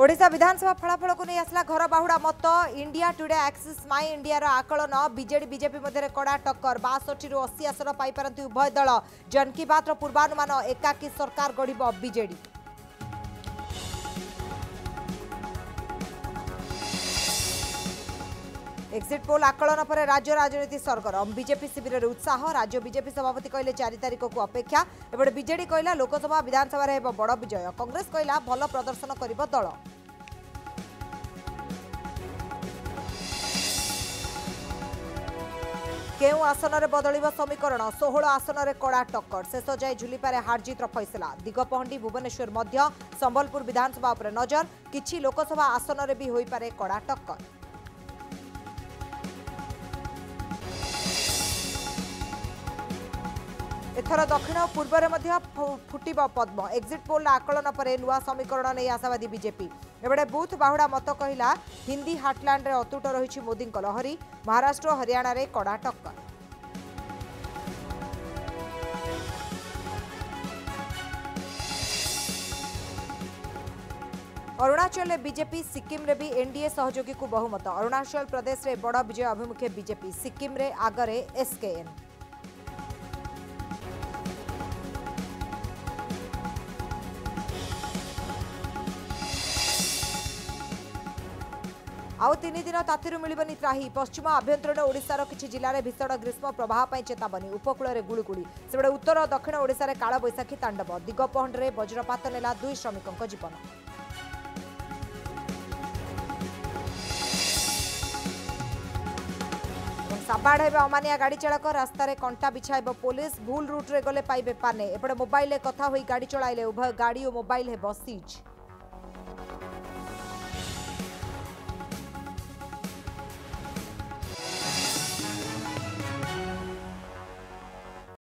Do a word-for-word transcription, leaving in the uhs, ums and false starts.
ओडिशा विधानसभा फलाफल को नहीं आसला घर बाहुड़ा मत India Today Axis My India आकलन बीजेडी बीजेपी मध्य कड़ा टक्कर बासठी रु अशी आसन पाइपरती उभय दल जन की बात पूर्वानुमान एकाकी सरकार गढ़िब बीजेडी। एक्जिट पोल आकलन पर राज्य राजनीति सरगरम बीजेपी शिविर उत्साह राज्य बीजेपी सभापति कहले चार तारिख को अपेक्षा एबड़े बीजेडी कहला लोकसभा विधानसभा हेब बड़ विजय कांग्रेस कहला भल प्रदर्शन करिब दल। केउ आसन में बदलिब समीकरण सोलह आसन में कड़ा टक्कर शेष जाए झुलिपारे हार जीत फैसला दिगपहंडी भुवनेश्वर मध्य संबलपुर विधानसभा पर नजर किछि लोकसभा आसन में भी होई पारे कड़ा टक्कर। एथर दक्षिण और पूर्व में फुटिब पद्म एक्जिट पोल आकलन पर नुआ समीकरण नहीं आशावादी बीजेपी एबड़े बूथ बाहुड़ा मत कहला हिंदी हाटलैंड रे अतुट रही मोदी लहरी महाराष्ट्र और हरियाणा रे कड़ा टक्कर। अरुणाचल बीजेपी सिक्किम रे भी एनडीए सहयोगी को बहुमत अरुणाचल प्रदेश रे बड़ विजय अभिमुखे बीजेपी सिक्किम रे आगरे एसकेएम। आउ तीन दिन तातीरू मिलबनी त्राही पश्चिम आभ्यंतरण ओडिशार किछि जिल्ला रे भीषण ग्रीष्म प्रवाह पई चेतावनी उपकूल रे गुळुगुळी सेबडे उत्तर और दक्षिण ओडिशा रे कालबैशाखी तांडव दिगपहंड रे वज्रपात नेला दुई श्रमिकक जीवन। साबाड़ हेबे अमानिया गाड़ी चालक रास्तार कंटा बिछाइब पुलिस भूल रूट रे गले पाइबे पाने एपटे मोबाइल कथा होई गाड़ी चलाइले उभय गाड़ी और मोबाइल हेब सीज।